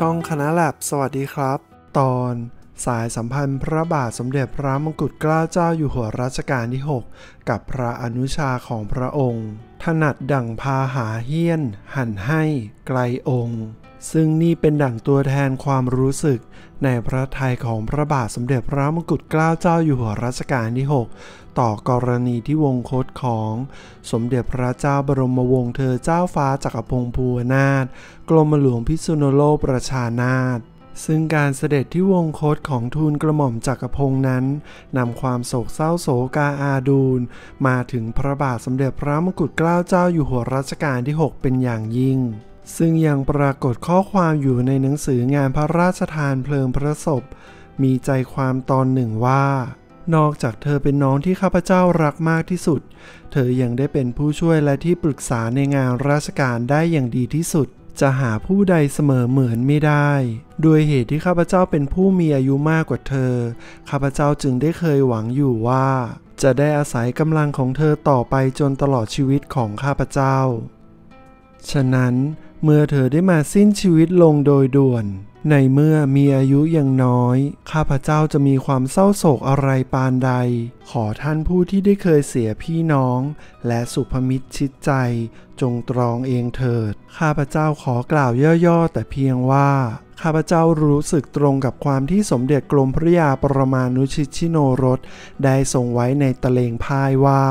ช่องคณะแลบสวัสดีครับตอนสายสัมพันธ์พระบาทสมเด็จพระมงกุฎเกล้าเจ้าอยู่หัวรัชกาลที่6กับพระอนุชาของพระองค์ถนัดดั่งพาหาเหี้ยนหันให้ไกลองค์ซึ่งนี่เป็นดั่งตัวแทนความรู้สึกในพระทัยของพระบาทสมเด็จพระมงกุฎเกล้าเจ้าอยู่หัวรัชกาลที่6ต่อกรณีที่วงคตของสมเด็จพระเจ้าบรมวงศ์เธอเจ้าฟ้าจักรพงศ์ภูวนาถกรมหลวงพิษณุโลกประชานาถซึ่งการเสด็จที่วงคตของทูลกระหม่อมจักรพงษ์นั้นนำความโศกเศร้าโศกาอาดูลมาถึงพระบาทสมเด็จพระมงกุฎเกล้าเจ้าอยู่หัวรัชกาลที่6เป็นอย่างยิ่งซึ่งยังปรากฏข้อความอยู่ในหนังสืองานพระราชทานเพลิงพระศพมีใจความตอนหนึ่งว่านอกจากเธอเป็นน้องที่ข้าพเจ้ารักมากที่สุดเธอยังได้เป็นผู้ช่วยและที่ปรึกษาในงานราชการได้อย่างดีที่สุดจะหาผู้ใดเสมอเหมือนไม่ได้โดยเหตุที่ข้าพเจ้าเป็นผู้มีอายุมากกว่าเธอข้าพเจ้าจึงได้เคยหวังอยู่ว่าจะได้อาศัยกำลังของเธอต่อไปจนตลอดชีวิตของข้าพเจ้าฉะนั้นเมื่อเธอได้มาสิ้นชีวิตลงโดยด่วนในเมื่อมีอายุยังน้อยข้าพเจ้าจะมีความเศร้าโศกอะไรปานใดขอท่านผู้ที่ได้เคยเสียพี่น้องและสุภมิตรชิดใจจงตรองเองเถิดข้าพเจ้าขอกล่าวย่อๆแต่เพียงว่าข้าพเจ้ารู้สึกตรงกับความที่สมเด็จกรมพระยาปรมาณุชิตชิโนรสได้ทรงไว้ในตะเลงพายว่า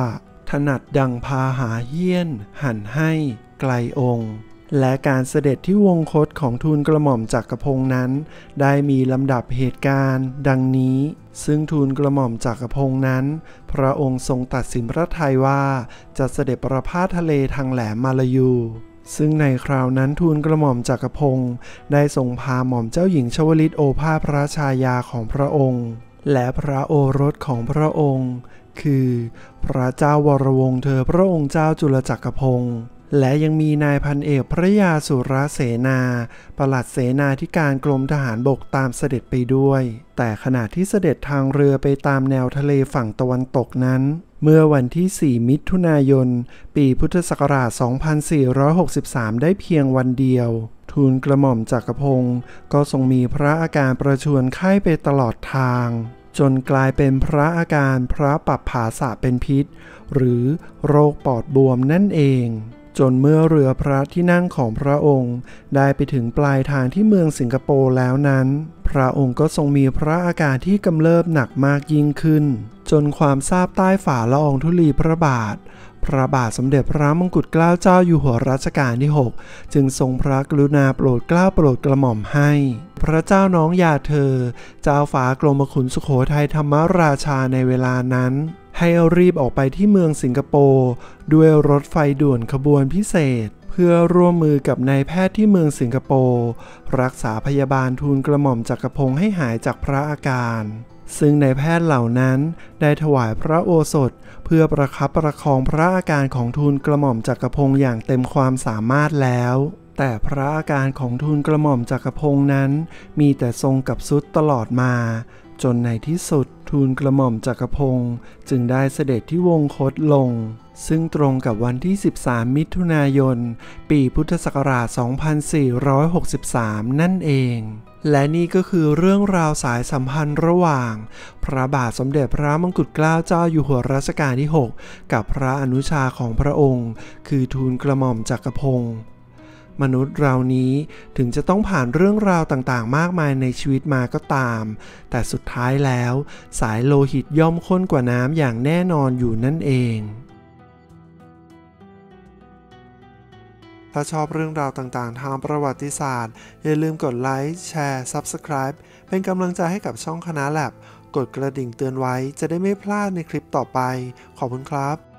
ถนัดดั่งพาหาเหี้ยนหันให้ไกลองค์และการเสด็จที่วงคตของทูลกระหม่อมจักรพงษ์นั้นได้มีลำดับเหตุการณ์ดังนี้ซึ่งทูลกระหม่อมจักรพงษ์นั้นพระองค์ทรงตัดสินพระทัยว่าจะเสด็จประพาสทะเลทางแหลมมาลายูซึ่งในคราวนั้นทูลกระหม่อมจักรพงษ์ได้ทรงพาหม่อมเจ้าหญิงชวลิตโอภาสพระชายาของพระองค์และพระโอรสของพระองค์คือพระเจ้าวรวงศ์เธอพระองค์เจ้าจุลจักรพงษ์และยังมีนายพันเอกพระยาสุรเสนาปลัดเสนาธิการกรมทหารบกตามเสด็จไปด้วยแต่ขณะที่เสด็จทางเรือไปตามแนวทะเลฝั่งตะวันตกนั้นเมื่อวันที่4มิถุนายนปีพุทธศักราช2463ได้เพียงวันเดียวทูลกระหม่อมจักรพงศ์ก็ทรงมีพระอาการประชวรไข้ไปตลอดทางจนกลายเป็นพระอาการพระปัปผาสะเป็นพิษหรือโรคปอดบวมนั่นเองจนเมื่อเรือพระที่นั่งของพระองค์ได้ไปถึงปลายทางที่เมืองสิงคโปร์แล้วนั้นพระองค์ก็ทรงมีพระอาการที่กำเริบหนักมากยิ่งขึ้นจนความทราบใต้ฝ่าละอองธุลีพระบาทสมเด็จพระมงกุฎเกล้าเจ้าอยู่หัวรัชกาลที่6จึงทรงพระกรุณาโปรดเกล้าโปรดกระหม่อมให้พระเจ้าน้องยาเธอเจ้าฟ้ากรมขุนสุโขทัยธรรมราชาในเวลานั้นให้รีบออกไปที่เมืองสิงคโปร์ด้วยรถไฟด่วนขบวนพิเศษเพื่อร่วมมือกับนายแพทย์ที่เมืองสิงคโปร์รักษาพยาบาลทูลกระหม่อมจักรพงษ์ให้หายจากพระอาการซึ่งนายแพทย์เหล่านั้นได้ถวายพระโอสถเพื่อประคับประคองพระอาการของทูลกระหม่อมจักรพงษ์อย่างเต็มความสามารถแล้วแต่พระอาการของทูลกระหม่อมจักรพงษ์นั้นมีแต่ทรงกับสุดตลอดมาจนในที่สุดทูลกระหม่อมจักรพงษ์จึงได้เสด็จที่วงคตลงซึ่งตรงกับวันที่13มิถุนายนปีพุทธศักราช2463นั่นเองและนี่ก็คือเรื่องราวสายสัมพันธ์ระหว่างพระบาทสมเด็จพระมงกุฎเกล้าเจ้าอยู่หัวรัชกาลที่6กับพระอนุชาของพระองค์คือทูลกระหม่อมจักรพงษ์มนุษย์เรานี้ถึงจะต้องผ่านเรื่องราวต่างๆมากมายในชีวิตมาก็ตามแต่สุดท้ายแล้วสายโลหิตย่อมข้นกว่าน้ำอย่างแน่นอนอยู่นั่นเองถ้าชอบเรื่องราวต่างๆทางประวัติศาสตร์อย่าลืมกดไลค์แชร์ Subscribe เป็นกำลังใจให้กับช่องคณะแลบกดกระดิ่งเตือนไว้จะได้ไม่พลาดในคลิปต่อไปขอบคุณครับ